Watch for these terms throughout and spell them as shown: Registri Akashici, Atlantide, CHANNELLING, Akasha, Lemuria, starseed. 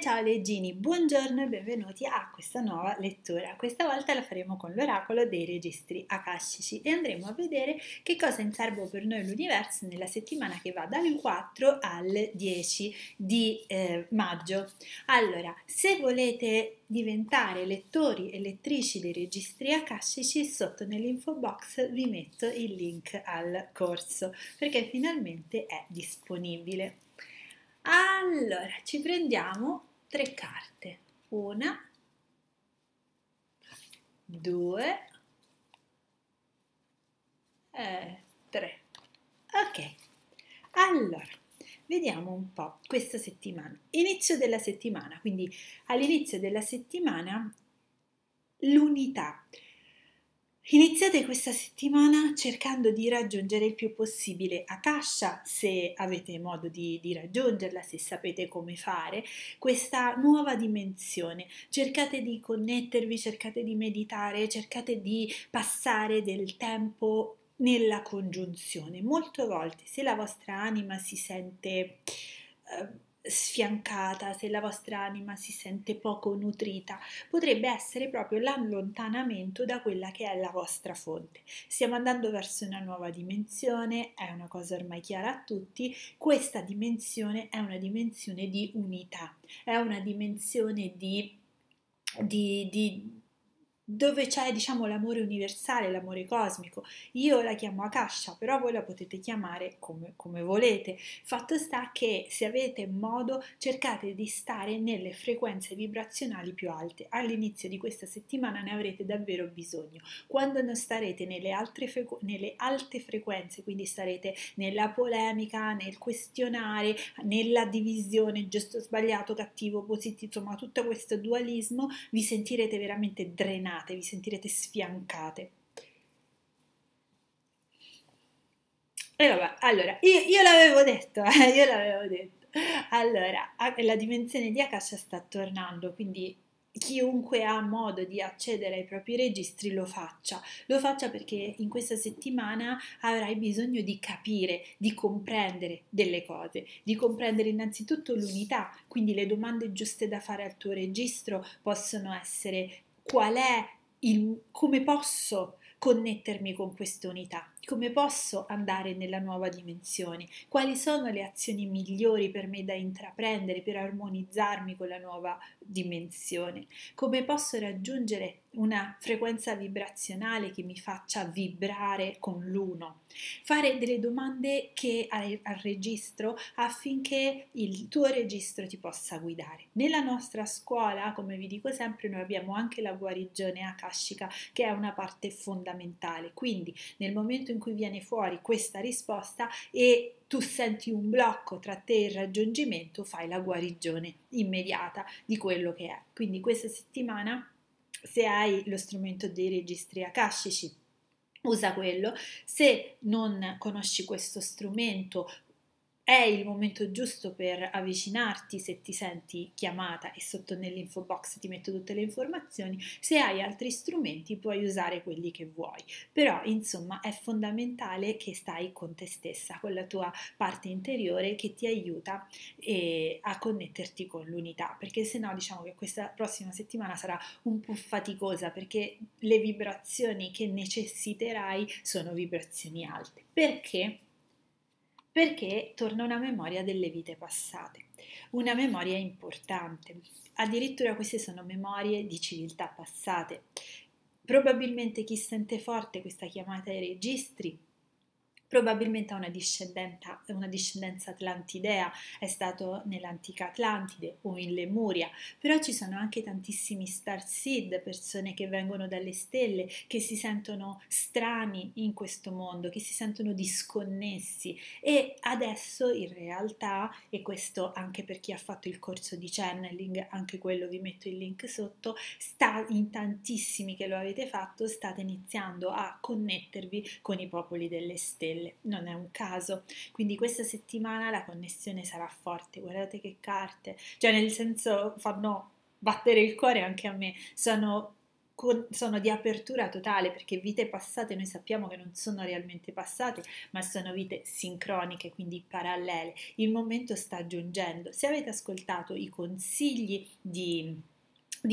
Ciao leggini, buongiorno e benvenuti a questa nuova lettura. Questa volta la faremo con l'oracolo dei registri akashici e andremo a vedere che cosa inserbo per noi l'universo nella settimana che va dal 4 al 10 di maggio. Allora, se volete diventare lettori e lettrici dei registri akashici, sotto nell'info box vi metto il link al corso perché finalmente è disponibile. Allora, ci prendiamo tre carte, 1, 2 e 3. Ok, allora, vediamo un po' questa settimana. Inizio della settimana, quindi all'inizio della settimana l'unità. Iniziate questa settimana cercando di raggiungere il più possibile Akasha, se avete modo di raggiungerla, se sapete come fare, questa nuova dimensione. Cercate di connettervi, cercate di meditare, cercate di passare del tempo nella congiunzione. Molte volte, se la vostra anima si sente sfiancata, se la vostra anima si sente poco nutrita, potrebbe essere proprio l'allontanamento da quella che è la vostra fonte. Stiamo andando verso una nuova dimensione, è una cosa ormai chiara a tutti. Questa dimensione è una dimensione di unità, è una dimensione dove c'è, diciamo, l'amore universale, l'amore cosmico. Io la chiamo Akasha, però voi la potete chiamare come volete. Fatto sta che, se avete modo, cercate di stare nelle frequenze vibrazionali più alte. All'inizio di questa settimana ne avrete davvero bisogno. Quando non starete nelle alte frequenze, quindi starete nella polemica, nel questionare, nella divisione, giusto, sbagliato, cattivo, positivo, insomma tutto questo dualismo, vi sentirete veramente drenati, vi sentirete sfiancate. E vabbè, allora, io l'avevo detto, io l'avevo detto. Allora, la dimensione di Akasha sta tornando, quindi chiunque ha modo di accedere ai propri registri lo faccia perché in questa settimana avrai bisogno di capire, di comprendere delle cose, di comprendere innanzitutto l'unità, quindi le domande giuste da fare al tuo registro possono essere: qual è come posso connettermi con questa unità? Come posso andare nella nuova dimensione? Quali sono le azioni migliori per me da intraprendere per armonizzarmi con la nuova dimensione? Come posso raggiungere una frequenza vibrazionale che mi faccia vibrare con l'uno? Fare delle domande al registro affinché il tuo registro ti possa guidare. Nella nostra scuola, come vi dico sempre, noi abbiamo anche la guarigione akashica, che è una parte fondamentale, quindi nel momento in cui viene fuori questa risposta e tu senti un blocco tra te e il raggiungimento, fai la guarigione immediata di quello che è. Quindi questa settimana, se hai lo strumento dei registri akashici, usa quello. Se non conosci questo strumento, è il momento giusto per avvicinarti se ti senti chiamata, e sotto nell'info box ti metto tutte le informazioni. Se hai altri strumenti puoi usare quelli che vuoi, però insomma è fondamentale che stai con te stessa, con la tua parte interiore che ti aiuta a connetterti con l'unità, perché se no diciamo che questa prossima settimana sarà un po' faticosa, perché le vibrazioni che necessiterai sono vibrazioni alte. Perché torna una memoria delle vite passate, una memoria importante, addirittura queste sono memorie di civiltà passate. Probabilmente chi sente forte questa chiamata ai registri probabilmente ha una discendenza atlantidea, è stato nell'antica Atlantide o in Lemuria, però ci sono anche tantissimi starseed, persone che vengono dalle stelle, che si sentono strani in questo mondo, che si sentono disconnessi, e adesso in realtà, e questo anche per chi ha fatto il corso di channeling, anche quello vi metto il link sotto, in tantissimi che lo avete fatto state iniziando a connettervi con i popoli delle stelle. Non è un caso, quindi questa settimana la connessione sarà forte. Guardate che carte, cioè nel senso fanno battere il cuore anche a me, sono sono di apertura totale, perché vite passate noi sappiamo che non sono realmente passate, ma sono vite sincroniche, quindi parallele. Il momento sta giungendo. Se avete ascoltato i consigli di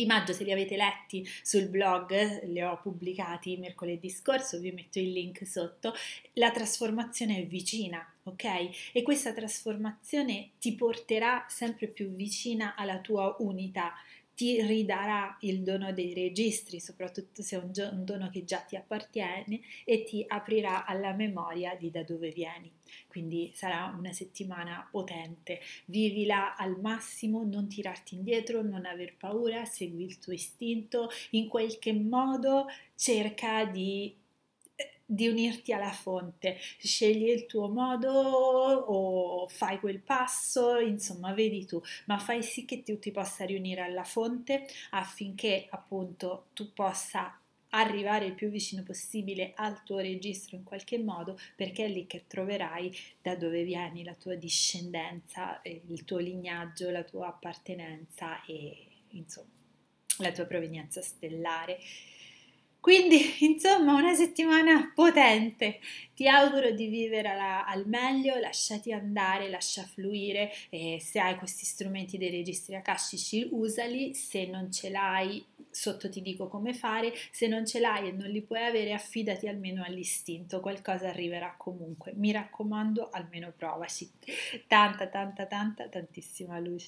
maggio, se li avete letti sul blog, le ho pubblicati mercoledì scorso, vi metto il link sotto, la trasformazione è vicina, ok? E questa trasformazione ti porterà sempre più vicina alla tua unità, ti ridarà il dono dei registri, soprattutto se è un dono che già ti appartiene, e ti aprirà alla memoria di da dove vieni. Quindi sarà una settimana potente, vivila al massimo, non tirarti indietro, non aver paura, segui il tuo istinto, in qualche modo cerca di unirti alla fonte, scegli il tuo modo o fai quel passo, insomma vedi tu, ma fai sì che tu ti possa riunire alla fonte affinché appunto tu possa arrivare il più vicino possibile al tuo registro in qualche modo, perché è lì che troverai da dove vieni, la tua discendenza, il tuo lignaggio, la tua appartenenza e insomma la tua provenienza stellare. Quindi, insomma, una settimana potente. Ti auguro di vivere al meglio, lasciati andare, lascia fluire. E se hai questi strumenti dei registri akashici, usali. Se non ce l'hai, sotto ti dico come fare. Se non ce l'hai e non li puoi avere, affidati almeno all'istinto. Qualcosa arriverà comunque. Mi raccomando, almeno provaci. Tanta, tanta, tanta, tantissima luce.